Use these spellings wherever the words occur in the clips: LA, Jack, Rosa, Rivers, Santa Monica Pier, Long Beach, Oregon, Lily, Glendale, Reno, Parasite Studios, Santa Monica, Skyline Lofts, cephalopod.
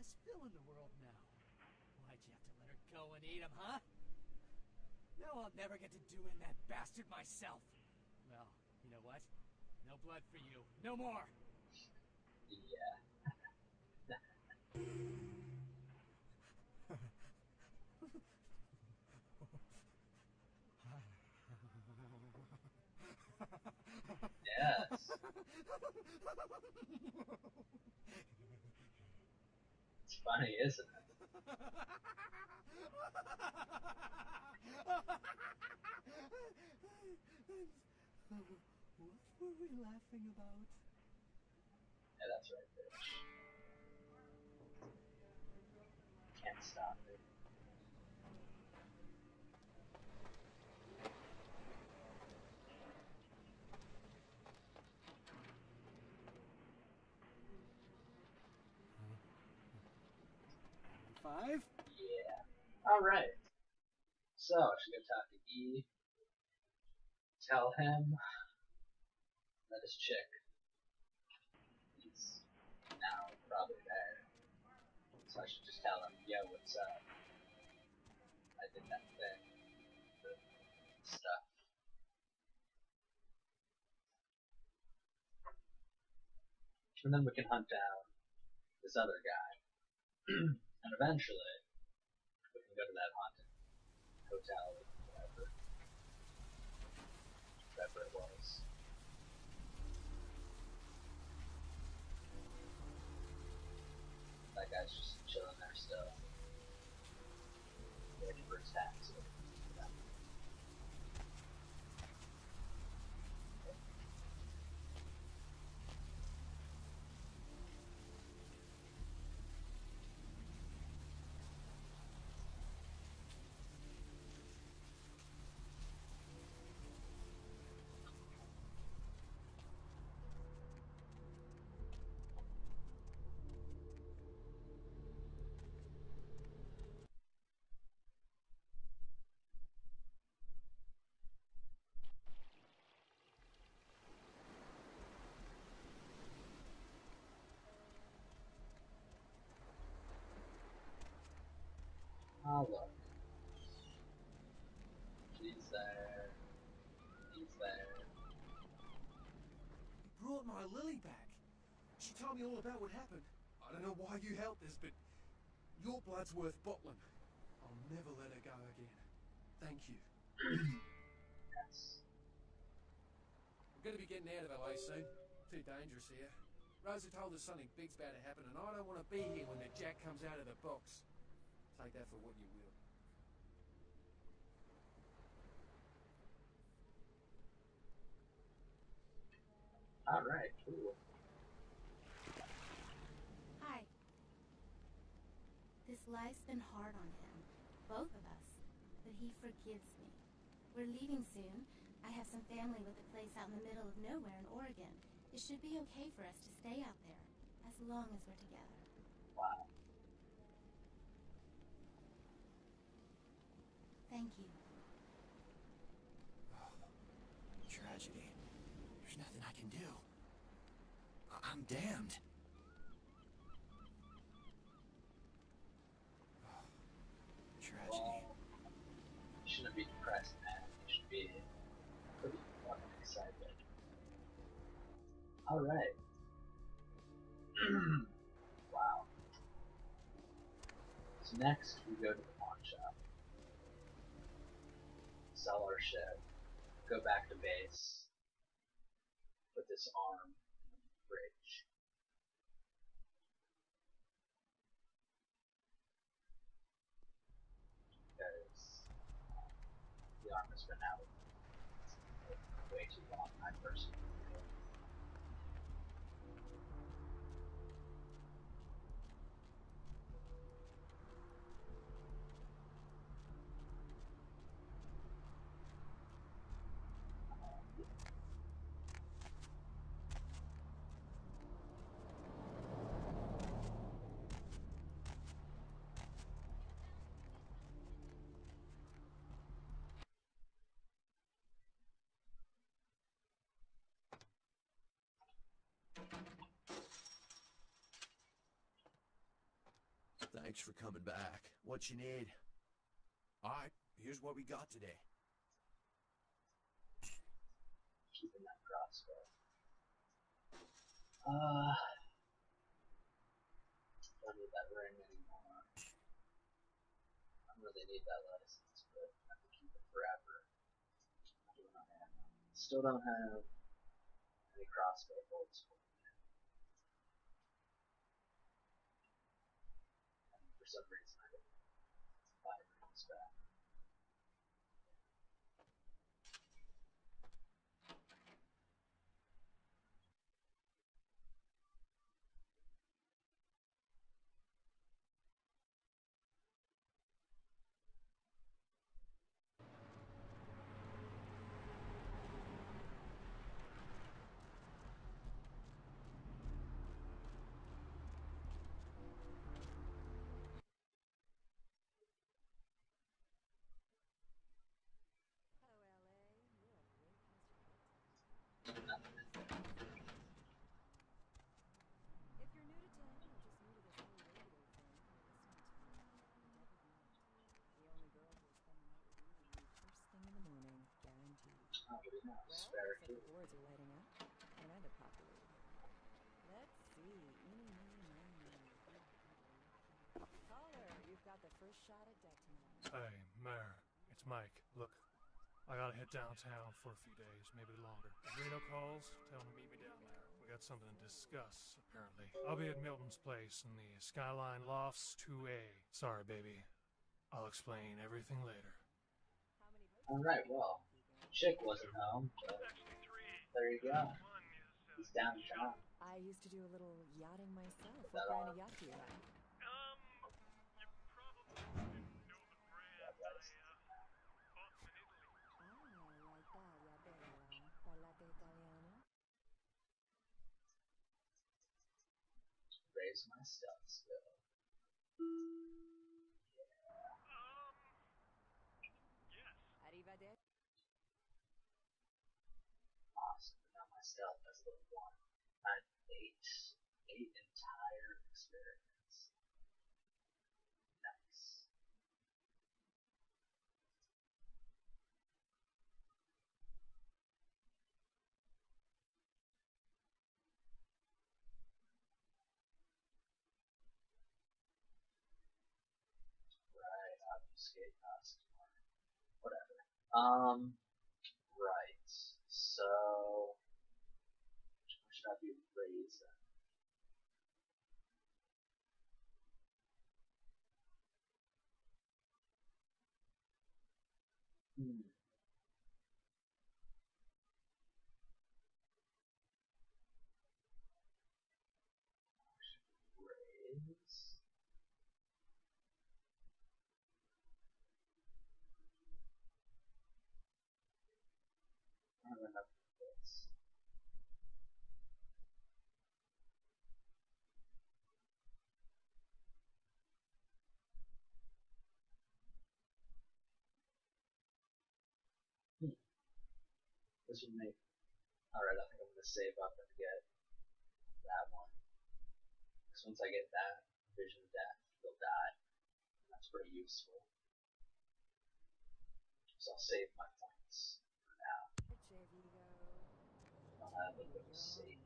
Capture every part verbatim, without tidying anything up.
hottest film in the world now. Why'd you have to let her go and eat him, huh? No, I'll never get to doing that bastard myself. Well, you know what? No blood for you. No more! Yeah. Yes. It's funny, isn't it? What were we laughing about? Yeah, that's right there. Can't stop it. Five? Yeah. Alright. So, I should go talk to E. Tell him that his chick is now probably there. So I should just tell him, yo, what's up? I did that thing. The stuff. And then we can hunt down this other guy. And eventually, we can go to that haunted hotel or whatever, whatever it was. That guy's just chilling there still, waiting for his taxi. Oh, look. She's there. He's there. You brought my Lily back. She told me all about what happened. I don't know why you helped us, but your blood's worth bottling. I'll never let her go again. Thank you. Yes. I'm going to be getting out of L A soon. Too dangerous here. Rosa told us something big's about to happen, and I don't want to be here when the Jack comes out of the box. Take that for what you will. All right, cool. Hi. This life's been hard on him, both of us, but he forgives me. We're leaving soon. I have some family with a place out in the middle of nowhere in Oregon. It should be okay for us to stay out there, as long as we're together. Wow. Thank you. Oh, tragedy. There's nothing I can do. I'm damned. Oh, tragedy. Well, you shouldn't be depressed, man. You should be pretty fucking excited. Alright. Wow. So next, we go to the pawn shop. Sell our ship, go back to base, put this arm in the bridge. Because uh, the arm has been out way too long, I personally feel. Thanks for coming back. What you need? All right, here's what we got today. Keeping that crossbow. Uh, don't need that ring anymore. I don't really need that license, but I can keep it forever. I do not have. Still don't have any crossbow bolts for me. And for some reason, I didn't buy rings back. The boards are lighting up, and I'm a popular. Let's see. Mm-hmm. Caller, you've got the first shot at deck tonight. Hey, Mayor, it's Mike. Look, I gotta head downtown for a few days, maybe longer. If Reno calls, tell him to meet me down there. We got something to discuss, apparently. I'll be at Milton's place in the Skyline Lofts two A. Sorry, baby. I'll explain everything later. All right, well. Chick wasn't home, but there you go. He's downtown. I used to do a little yachting myself. What kind of yacht do you have? Um, you probably didn't know the brand. I uh, bought them in Italy. Oh, la taglia bella. Parlate italiano? Raise my stuff still. Um, yes. Arrivederci. Myself as the one. I had eight, eight entire experiments. Nice. Right, obfuscate customer. Whatever. Um, right. So. Should I be raised? Hmm. Should be raised. I don't know. This would make. Alright, I think I'm going to save up and get that one. Because once I get that vision of death, they'll die. And that's pretty useful. So I'll save my points for now. I'll have a little save.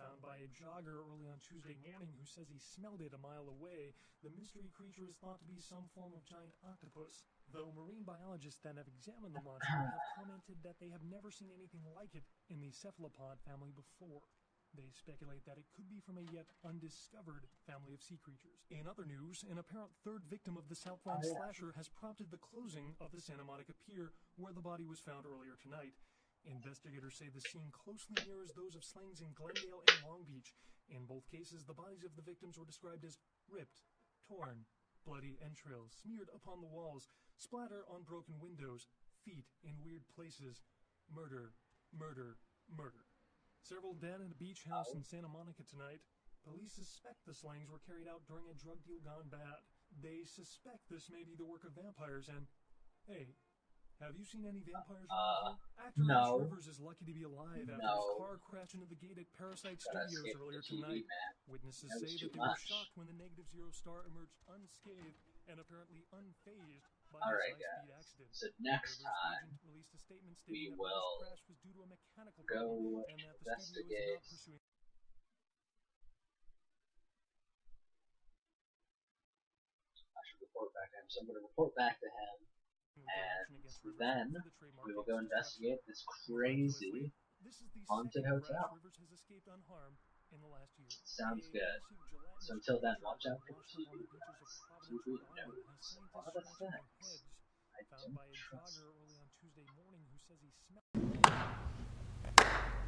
Found by a jogger early on Tuesday morning who says he smelled it a mile away. The mystery creature is thought to be some form of giant octopus, though marine biologists that have examined the monster have commented that they have never seen anything like it in the cephalopod family before. They speculate that it could be from a yet undiscovered family of sea creatures. In other news, an apparent third victim of the Southland slasher has prompted the closing of the Santa Monica Pier, where the body was found earlier tonight. Investigators say the scene closely mirrors those of slayings in Glendale and Long Beach. In both cases, the bodies of the victims were described as ripped, torn, bloody entrails smeared upon the walls, splatter on broken windows, feet in weird places, murder, murder, murder. Several dead at a beach house in Santa Monica tonight. Police suspect the slayings were carried out during a drug deal gone bad. They suspect this may be the work of vampires and, hey, Have you seen any vampires around uh, here? No. Rivers is lucky to be alive no. after his car crashed into the gate at Parasite Studios earlier tonight. Witnesses say that they were shocked when the negative zero star emerged unscathed and apparently unfazed by the high-speed accident. So next time, we will go investigate. I should report back to him. So I'm going to report back to him. And then we will go investigate this crazy haunted hotel. Sounds good. So until then, watch out for T V notes. T V notes. A lot of things I don't trust.